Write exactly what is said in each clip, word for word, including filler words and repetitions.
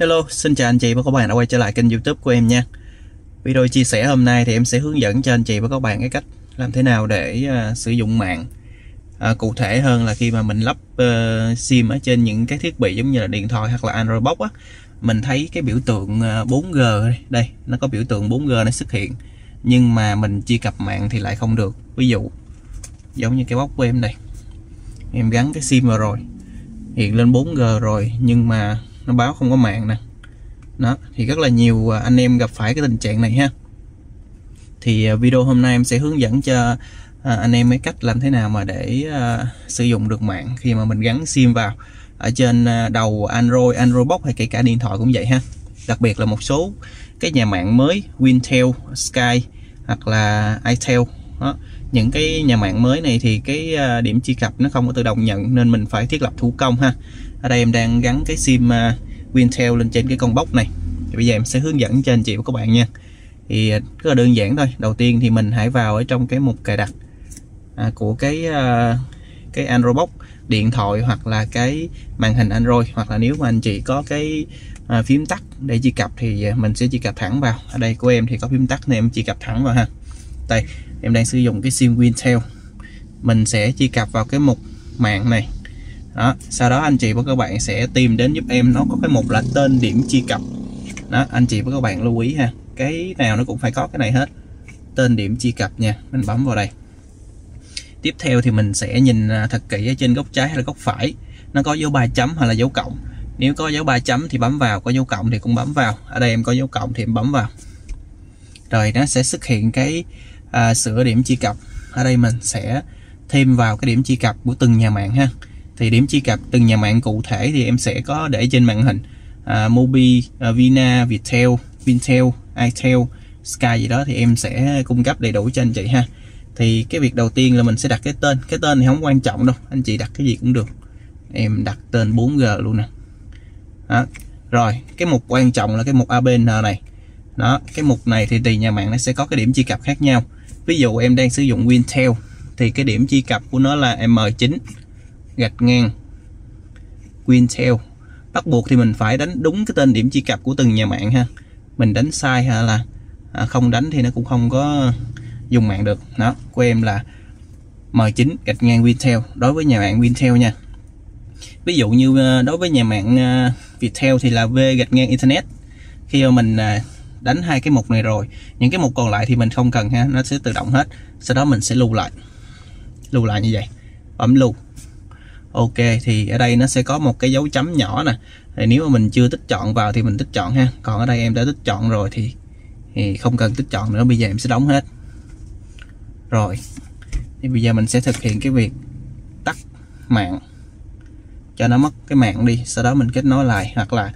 Hello, xin chào anh chị và các bạn đã quay trở lại kênh YouTube của em nha. Video chia sẻ hôm nay thì em sẽ hướng dẫn cho anh chị và các bạn cái cách làm thế nào để uh, sử dụng mạng, uh, cụ thể hơn là khi mà mình lắp uh, sim ở trên những cái thiết bị giống như là điện thoại hoặc là Android Box á, mình thấy cái biểu tượng bốn G đây, đây nó có biểu tượng bốn G nó xuất hiện, nhưng mà mình truy cập mạng thì lại không được. Ví dụ giống như cái box của em đây, em gắn cái sim vào rồi, hiện lên bốn G rồi nhưng mà nó báo không có mạng nè. Đó, thì rất là nhiều anh em gặp phải cái tình trạng này ha. Thì video hôm nay em sẽ hướng dẫn cho anh em cái cách làm thế nào mà để sử dụng được mạng khi mà mình gắn sim vào ở trên đầu Android, Android Box hay kể cả điện thoại cũng vậy ha. Đặc biệt là một số cái nhà mạng mới WinTel, Sky hoặc là ITEL. Đó, những cái nhà mạng mới này thì cái điểm truy cập nó không có tự động nhận nên mình phải thiết lập thủ công ha. Ở đây em đang gắn cái sim WinTel lên trên cái con box này. Thì bây giờ em sẽ hướng dẫn cho anh chị và các bạn nha. Thì rất là đơn giản thôi. Đầu tiên thì mình hãy vào ở trong cái mục cài đặt của cái cái Android Box, điện thoại hoặc là cái màn hình Android, hoặc là nếu mà anh chị có cái phím tắt để truy cập thì mình sẽ truy cập thẳng vào. Ở đây của em thì có phím tắt nên em truy cập thẳng vào ha. Đây, em đang sử dụng cái sim WinTel. Mình sẽ truy cập vào cái mục mạng này. Đó, sau đó anh chị và các bạn sẽ tìm đến giúp em, nó có cái mục là tên điểm truy cập. Đó, anh chị và các bạn lưu ý ha, cái nào nó cũng phải có cái này hết, tên điểm truy cập nha. Mình bấm vào đây. Tiếp theo thì mình sẽ nhìn thật kỹ ở trên góc trái hay là góc phải, nó có dấu ba chấm hoặc là dấu cộng. Nếu có dấu ba chấm thì bấm vào, có dấu cộng thì cũng bấm vào. Ở đây em có dấu cộng thì em bấm vào. Rồi nó sẽ xuất hiện cái à, sửa điểm truy cập. Ở đây mình sẽ thêm vào cái điểm truy cập của từng nhà mạng ha. Thì điểm truy cập từng nhà mạng cụ thể thì em sẽ có để trên màn hình, à, mobile, à, Vina, Viettel, WinTel, ITEL, Sky gì đó thì em sẽ cung cấp đầy đủ cho anh chị ha. Thì cái việc đầu tiên là mình sẽ đặt cái tên. Cái tên thì không quan trọng đâu, anh chị đặt cái gì cũng được. Em đặt tên bốn G luôn nè. Đó. Rồi cái mục quan trọng là cái mục a pê en này. Đó, cái mục này thì tùy nhà mạng nó sẽ có cái điểm truy cập khác nhau. Ví dụ em đang sử dụng WinTel thì cái điểm truy cập của nó là M chín gạch ngang WinTel. Bắt buộc thì mình phải đánh đúng cái tên điểm truy cập của từng nhà mạng ha. Mình đánh sai hay là à, không đánh thì nó cũng không có dùng mạng được. Đó, của em là M chín gạch ngang WinTel đối với nhà mạng WinTel nha. Ví dụ như đối với nhà mạng Viettel thì là V gạch ngang Internet. Khi mà mình đánh hai cái mục này rồi, những cái mục còn lại thì mình không cần ha, nó sẽ tự động hết. Sau đó mình sẽ lưu lại, lưu lại như vậy, bấm lưu. Ok, thì ở đây nó sẽ có một cái dấu chấm nhỏ nè. Thì nếu mà mình chưa tích chọn vào thì mình tích chọn ha. Còn ở đây em đã tích chọn rồi thì, thì không cần tích chọn nữa. Bây giờ em sẽ đóng hết. Rồi, thì bây giờ mình sẽ thực hiện cái việc tắt mạng cho nó mất cái mạng đi. Sau đó mình kết nối lại, hoặc là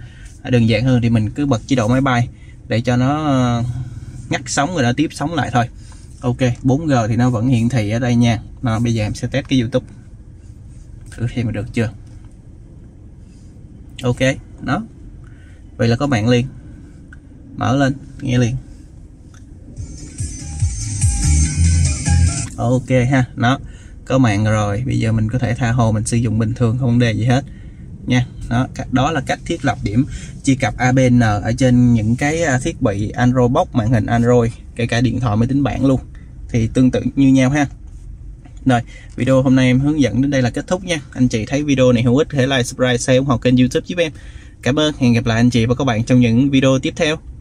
đơn giản hơn thì mình cứ bật chế độ máy bay để cho nó ngắt sóng rồi nó tiếp sóng lại thôi. Ok, bốn G thì nó vẫn hiển thị ở đây nha. Nào, bây giờ em sẽ test cái YouTube thử xem được chưa. Ok, đó. Vậy là có mạng liền. Mở lên, nghe liền. Ok ha, nó có mạng rồi. Bây giờ mình có thể tha hồ mình sử dụng bình thường, không vấn đề gì hết nha. Đó, đó là cách thiết lập điểm truy cập a pê en ở trên những cái thiết bị Android Box, màn hình Android, kể cả điện thoại, máy tính bảng luôn. Thì tương tự như nhau ha. Rồi, video hôm nay em hướng dẫn đến đây là kết thúc nha. Anh chị thấy video này hữu ích, hãy like, subscribe, share, ủng hộ kênh YouTube giúp em. Cảm ơn, hẹn gặp lại anh chị và các bạn trong những video tiếp theo.